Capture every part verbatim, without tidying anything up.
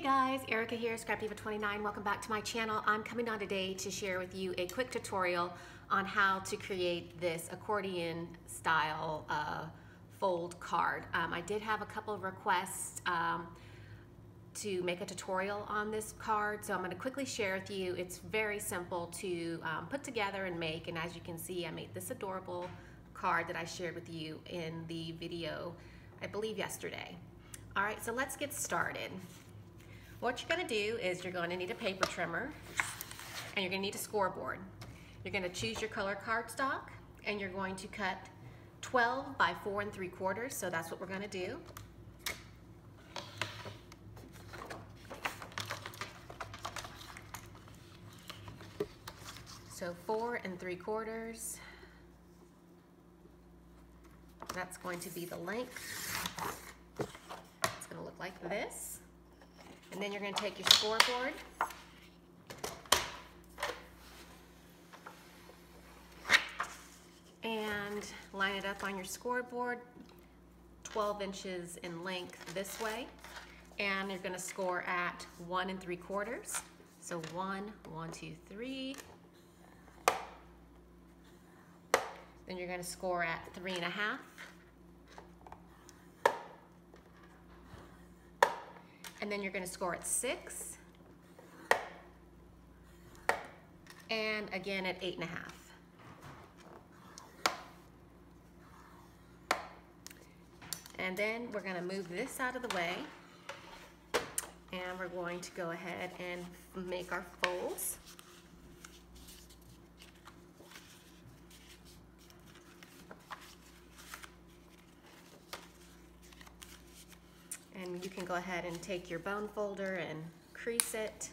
Hey guys, Erica here, Scrapdiva twenty-nine. Welcome back to my channel. I'm coming on today to share with you a quick tutorial on how to create this accordion style uh, fold card. Um, I did have a couple of requests um, to make a tutorial on this card, so I'm going to quickly share with you. It's very simple to um, put together and make, and as you can see, I made this adorable card that I shared with you in the video, I believe yesterday. All right, so let's get started. What you're going to do is you're going to need a paper trimmer and you're going to need a scoreboard. You're going to choose your color cardstock and you're going to cut twelve by four and three quarters, so that's what we're going to do. So four and three quarters, that's going to be the length. It's going to look like this. And then you're going to take your scoreboard and line it up on your scoreboard twelve inches in length this way, and you're going to score at one and three quarters. So one, one, two, three. Then you're going to score at three and a half. And then you're going to score at six, and again at eight and a half. And then we're going to move this out of the way, and we're going to go ahead and make our folds. And you can go ahead and take your bone folder and crease it.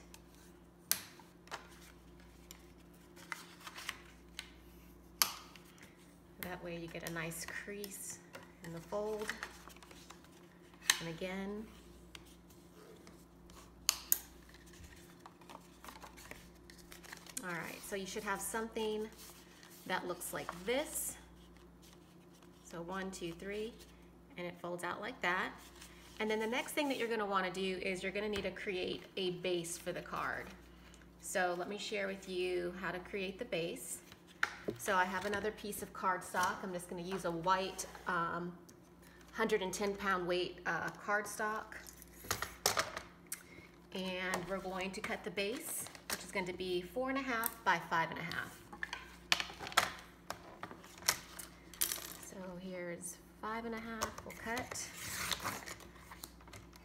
That way you get a nice crease in the fold. And again. All right, so you should have something that looks like this. So one, two, three, and it folds out like that. And then the next thing that you're going to want to do is you're going to need to create a base for the card. So let me share with you how to create the base. So I have another piece of cardstock. I'm just going to use a white um, one hundred ten pound weight uh, cardstock. And we're going to cut the base, which is going to be four and a half by five and a half. So here's five and a half, we'll cut.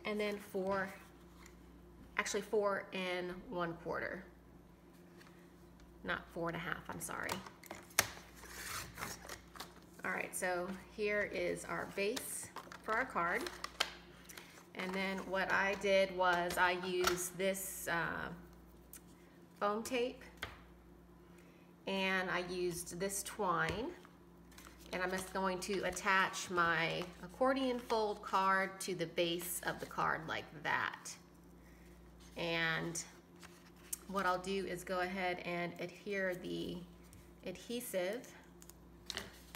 And then four, actually four and one quarter. Not four and a half, I'm sorry. All right, so here is our base for our card. And then what I did was I used this uh, foam tape, and I used this twine. And I'm just going to attach my accordion fold card to the base of the card like that. And what I'll do is go ahead and adhere the adhesive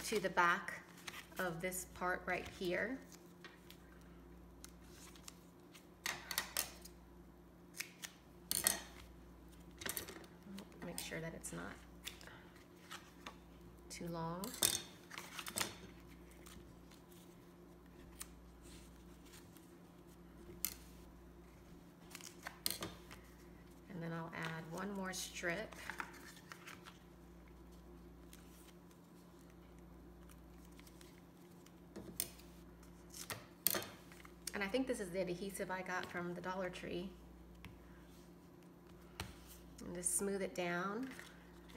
to the back of this part right here. Make sure that it's not too long. More strip, and I think this is the adhesive I got from the Dollar Tree, and just smooth it down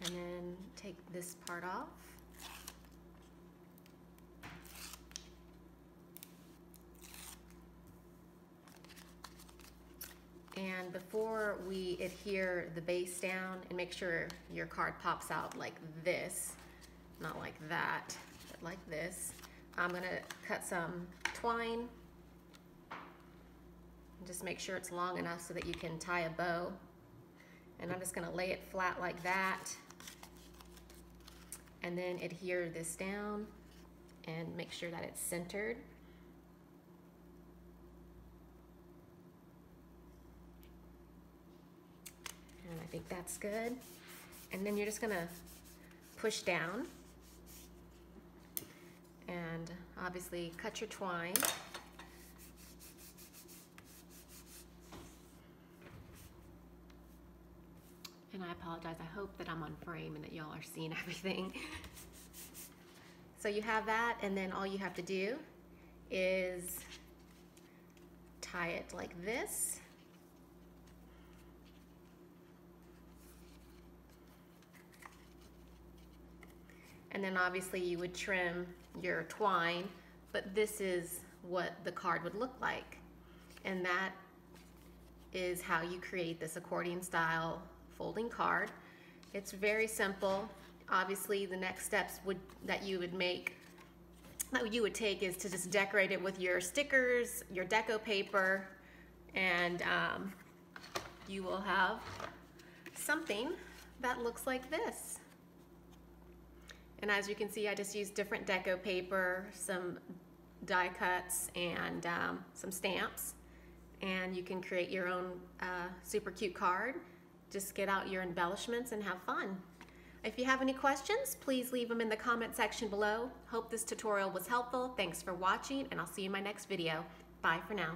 and then take this part off. And before we adhere the base down, and make sure your card pops out like this, not like that, but like this, I'm gonna cut some twine. Just make sure it's long enough so that you can tie a bow. And I'm just gonna lay it flat like that, and then adhere this down and make sure that it's centered. think that's good. And then you're just gonna push down and obviously cut your twine. And I apologize, I hope that I'm on frame and that y'all are seeing everything. So you have that, and then all you have to do is tie it like this. And then obviously you would trim your twine, but this is what the card would look like. And that is how you create this accordion style folding card. It's very simple. Obviously the next steps would that you would make that you would take is to just decorate it with your stickers, your deco paper, and um, you will have something that looks like this. And as you can see, I just used different deco paper, some die cuts, and um, some stamps, and you can create your own uh, super cute card. Just get out your embellishments and have fun. If you have any questions, please leave them in the comment section below. Hope this tutorial was helpful. Thanks for watching, and I'll see you in my next video. Bye for now.